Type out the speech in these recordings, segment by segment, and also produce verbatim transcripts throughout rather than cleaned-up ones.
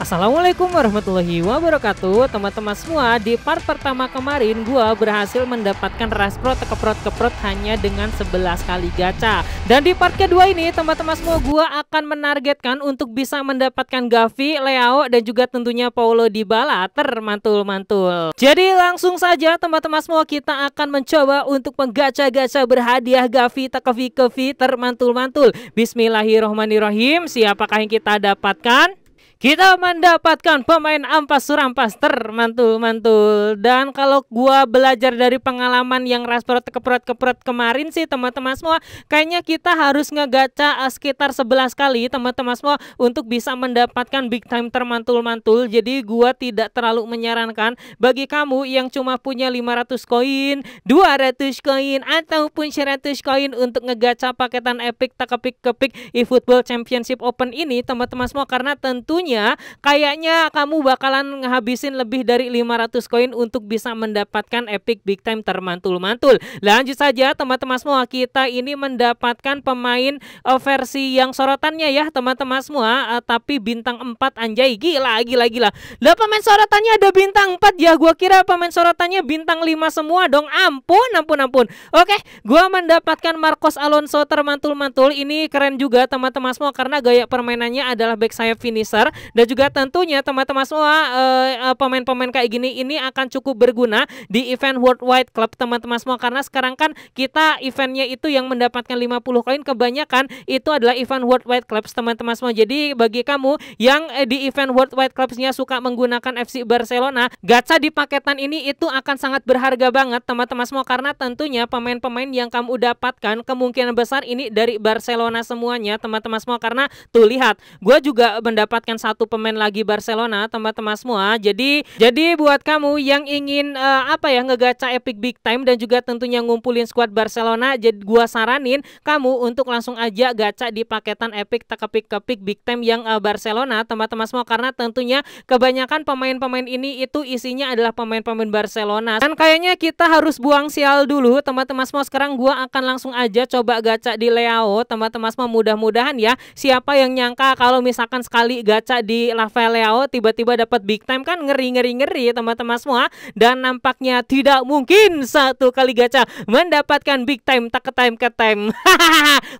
Assalamualaikum warahmatullahi wabarakatuh teman-teman semua. Di part pertama kemarin gua berhasil mendapatkan Rashford keprot-keprot hanya dengan sebelas kali gacha. Dan di part kedua ini teman-teman semua gua akan menargetkan untuk bisa mendapatkan Gavi, Leão dan juga tentunya Paulo Dybala termantul-mantul. Jadi langsung saja teman-teman semua kita akan mencoba untuk menggacha-gacha berhadiah Gavi, Takevi-Kevi termantul-mantul. Bismillahirrohmanirrohim, siapakah yang kita dapatkan? Kita mendapatkan pemain ampas surampas termantul-mantul. Dan kalau gua belajar dari pengalaman yang Rashford keprot-keprot kemarin sih teman-teman semua, kayaknya kita harus ngegacha sekitar sebelas kali teman-teman semua untuk bisa mendapatkan big time termantul-mantul. Jadi gua tidak terlalu menyarankan bagi kamu yang cuma punya lima ratus koin, dua ratus koin ataupun seratus koin untuk ngegacha paketan epic Takepik-Kepik eFootball Championship Open ini teman-teman semua, karena tentunya kayaknya kamu bakalan ngehabisin lebih dari lima ratus koin untuk bisa mendapatkan epic big time termantul-mantul. Lanjut saja teman-teman semua, kita ini mendapatkan pemain versi yang sorotannya ya teman-teman semua, tapi bintang empat anjay, gila gila gila. Lah pemain sorotannya ada bintang empat ya, gua kira pemain sorotannya bintang lima semua dong. Ampun ampun ampun. Oke, gua mendapatkan Marcos Alonso termantul-mantul. Ini keren juga teman-teman semua karena gaya permainannya adalah back sayap finisher. Dan juga tentunya teman-teman semua pemain-pemain uh, kayak gini ini akan cukup berguna di event Worldwide Club teman-teman semua, karena sekarang kan kita eventnya itu yang mendapatkan lima puluh koin kebanyakan itu adalah event Worldwide Club teman-teman semua. Jadi bagi kamu yang eh, di event Worldwide Clubsnya suka menggunakan F C Barcelona, gacha di paketan ini itu akan sangat berharga banget teman-teman semua, karena tentunya pemain-pemain yang kamu dapatkan kemungkinan besar ini dari Barcelona semuanya teman-teman semua. Karena tuh lihat, gue juga mendapatkan satu pemain lagi Barcelona teman-teman semua. Jadi jadi buat kamu yang ingin uh, apa ya ngegacha epic big time dan juga tentunya ngumpulin squad Barcelona, jadi gua saranin kamu untuk langsung aja gacha di paketan epic Takepik-Kepik big time yang uh, Barcelona teman-teman semua, karena tentunya kebanyakan pemain-pemain ini itu isinya adalah pemain-pemain Barcelona. Dan kayaknya kita harus buang sial dulu teman-teman semua. Sekarang gua akan langsung aja coba gacha di Leão teman-teman semua, mudah-mudahan ya. Siapa yang nyangka kalau misalkan sekali gacha di Rafael Leão tiba-tiba dapat big time, kan ngeri-ngeri-ngeri teman-teman semua. Dan nampaknya tidak mungkin satu kali gacha mendapatkan big time tak ke time ke time.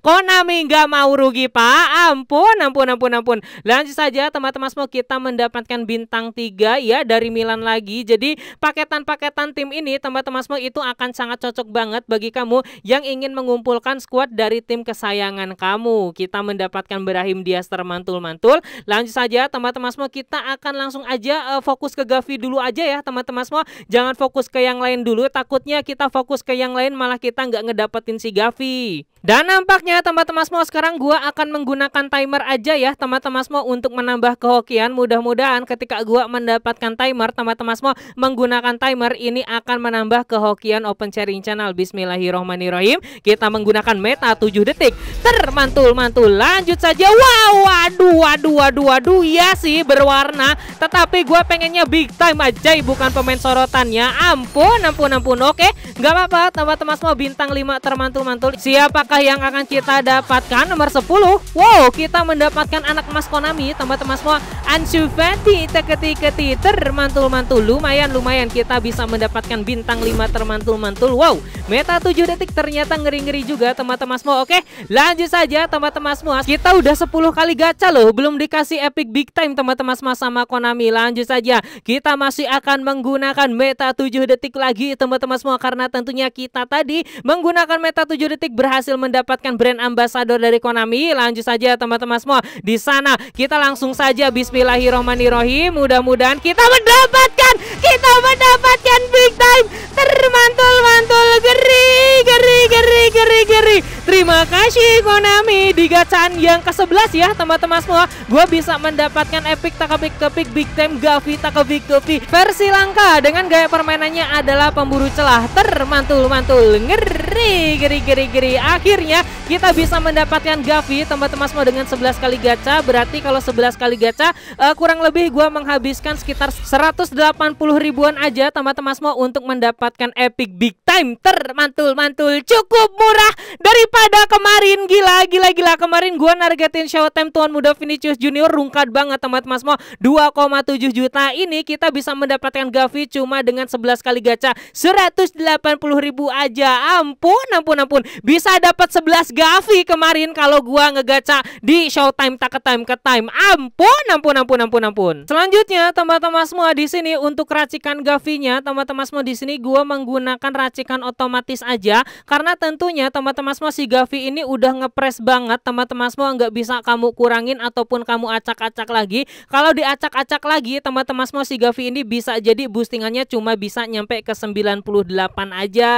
Konami nggak mau rugi pak. Ampun ampun ampun ampun. Lanjut saja teman-teman semua, kita mendapatkan bintang tiga ya dari Milan lagi. Jadi paketan-paketan tim ini teman-teman semua itu akan sangat cocok banget bagi kamu yang ingin mengumpulkan squad dari tim kesayangan kamu. Kita mendapatkan Berahim Dias termantul-mantul. Lanjut saja teman-teman semua, kita akan langsung aja uh, fokus ke Gavi dulu aja ya teman-teman semua. Jangan fokus ke yang lain dulu, takutnya kita fokus ke yang lain malah kita nggak ngedapetin si Gavi. Dan nampaknya teman-teman semua sekarang gua akan menggunakan timer aja ya teman-teman semua untuk menambah kehokian. Mudah-mudahan ketika gua mendapatkan timer teman-teman semua menggunakan timer ini akan menambah kehokian Open Sharing Channel. Bismillahirrohmanirrohim, kita menggunakan meta tujuh detik termantul-mantul. Lanjut saja. Wow, waduh waduh waduh waduh. Iya sih berwarna, tetapi gue pengennya big time aja, bukan pemain sorotannya. Ampun ampun ampun. Oke, nggak apa-apa teman-teman semua, bintang lima termantul-mantul. Siapakah yang akan kita dapatkan? Nomor sepuluh. Wow, kita mendapatkan anak emas Konami teman-teman semua, Ansu Fati Teketi-Keti termantul-mantul. Lumayan-lumayan kita bisa mendapatkan bintang lima termantul-mantul. Wow, meta tujuh detik ternyata ngeri-ngeri juga teman-teman semua. Oke, lanjut saja teman-teman semua, kita udah sepuluh kali gacha loh, belum dikasih epic big time teman-teman semua sama Konami. Lanjut saja, kita masih akan menggunakan meta tujuh detik lagi teman-teman semua, karena tentunya kita tadi menggunakan meta tujuh detik berhasil mendapatkan brand ambassador dari Konami. Lanjut saja teman-teman semua, di sana kita langsung saja bismillahirrohmanirrohim, mudah-mudahan kita mendapatkan kita mendapatkan big time termantul-mantul. Geri geri geri geri geri. Terima kasih Konami, di gacaan yang ke sebelas ya teman-teman semua gua bisa mendapatkan mendapatkan epic Takepik-Kepik big time Gavi Takepik-Kepik versi langka dengan gaya permainannya adalah pemburu celah termantul-mantul. Ngeri geri geri geri. Akhirnya akhirnya kita bisa mendapatkan Gavi, teman-teman semua, dengan sebelas kali gacha. Berarti kalau sebelas kali gacha uh, kurang lebih gua menghabiskan sekitar seratus delapan puluh ribuan aja teman-teman semua untuk mendapatkan epic big time termantul-mantul, cukup murah daripada kemarin. Gila gila gila, kemarin gua nargetin showtime tuan muda Vinicius Junior rungkat banget teman-teman semua, dua koma tujuh juta. Ini kita bisa mendapatkan Gavi cuma dengan sebelas kali gacha seratus delapan puluh ribu aja. Ampun ampun ampun, bisa dapat sebelas Gavi kemarin kalau gua ngegacha di showtime tak ke time ke time. Ampun ampun ampun ampun ampun. Selanjutnya teman-teman semua, di sini untuk racikan Gavinya teman-teman semua, di sini gua menggunakan racikan otomatis aja karena tentunya teman-teman semua si Gavi ini udah ngepres banget teman-teman semua, nggak bisa kamu kurangin ataupun kamu acak-acak lagi. Kalau diacak-acak lagi teman-teman semua si Gavi ini bisa jadi boostingannya cuma bisa nyampe ke sembilan puluh delapan aja.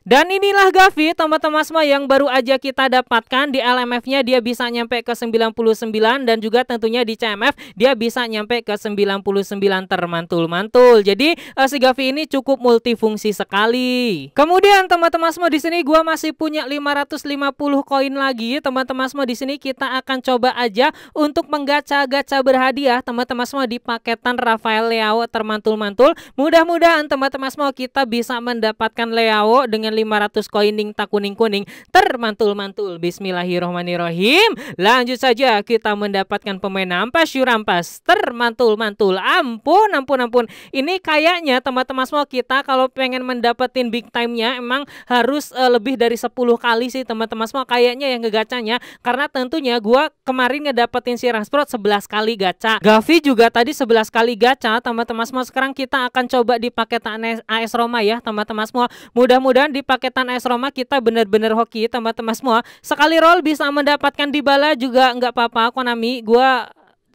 Dan inilah Gavi teman-teman semua yang baru aja kita dapatkan. Di L M F-nya dia bisa nyampe ke sembilan puluh sembilan dan juga tentunya di C M F dia bisa nyampe ke sembilan puluh sembilan termantul-mantul. Jadi uh, si Gavi ini cukup multifungsi sekali. Kemudian teman-teman semua di sini gua masih punya lima ratus lima puluh koin lagi. Teman-teman semua di sini kita akan coba aja untuk menggacha-gacha berhadiah teman-teman semua di paketan Rafael Leão termantul-mantul. Mudah-mudahan teman-teman semua kita bisa mendapatkan Leão dengan lima ratus koin tak kuning-kuning termantul-mantul. Bismillahirrohmanirrohim. Lanjut saja kita mendapatkan pemain ampas yurampas termantul-mantul. Ampun ampun ampun. Ini kayaknya teman-teman semua kita kalau pengen mendapetin big time-nya emang harus uh, lebih dari sepuluh kali sih teman-teman semua kayaknya yang ngegacanya, karena tentunya gua kemarin ngedapetin si Rashford sebelas kali gacha. Gavi juga tadi sebelas kali gacha teman-teman semua. Sekarang kita akan coba di paketan A S Roma ya teman-teman semua. Mudah-mudahan di Di paketan A S Roma kita bener-bener hoki teman-teman semua. Sekali roll bisa mendapatkan Dybala juga nggak apa-apa Konami. Gua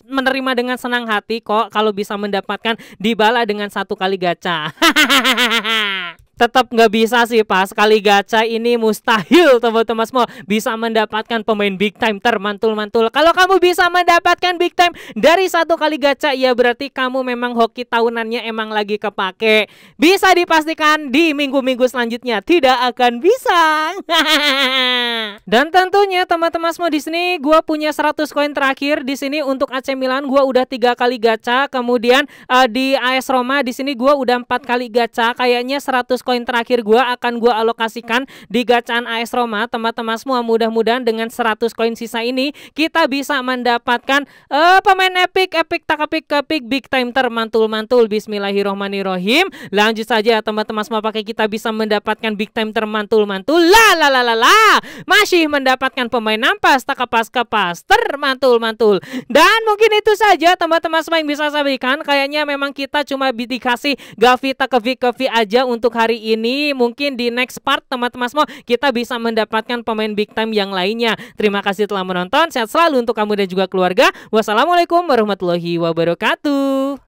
menerima dengan senang hati kok kalau bisa mendapatkan Dybala dengan satu kali gacha. Tetap nggak bisa sih pas sekali gacha ini mustahil teman-teman semua bisa mendapatkan pemain big time termantul-mantul. Kalau kamu bisa mendapatkan big time dari satu kali gacha, ya berarti kamu memang hoki tahunannya emang lagi kepake. Bisa dipastikan di minggu-minggu selanjutnya tidak akan bisa. Dan tentunya teman-teman semua di sini gue punya seratus koin terakhir di sini untuk A C Milan. Gue udah tiga kali gacha. Kemudian uh, di A S Roma di sini gue udah empat kali gacha. Kayaknya seratus koin terakhir gua akan gua alokasikan di gacaan A S Roma teman-teman semua. Mudah-mudahan dengan seratus koin sisa ini kita bisa mendapatkan uh, pemain epic epic tak epic epic big time termantul-mantul. Bismillahirrohmanirrohim. Lanjut saja teman-teman semua, pakai kita bisa mendapatkan big time termantul-mantul. La la la la la. Masih mendapatkan pemain ampas tak kepas-kepas termantul-mantul. Dan mungkin itu saja teman-teman semua yang bisa saya berikan. Kayaknya memang kita cuma dikasih Gavi tak kevi-kevi aja untuk hari ini. Mungkin di next part teman-teman semua kita bisa mendapatkan pemain big time yang lainnya. Terima kasih telah menonton. Sehat selalu untuk kamu dan juga keluarga. Wassalamualaikum warahmatullahi wabarakatuh.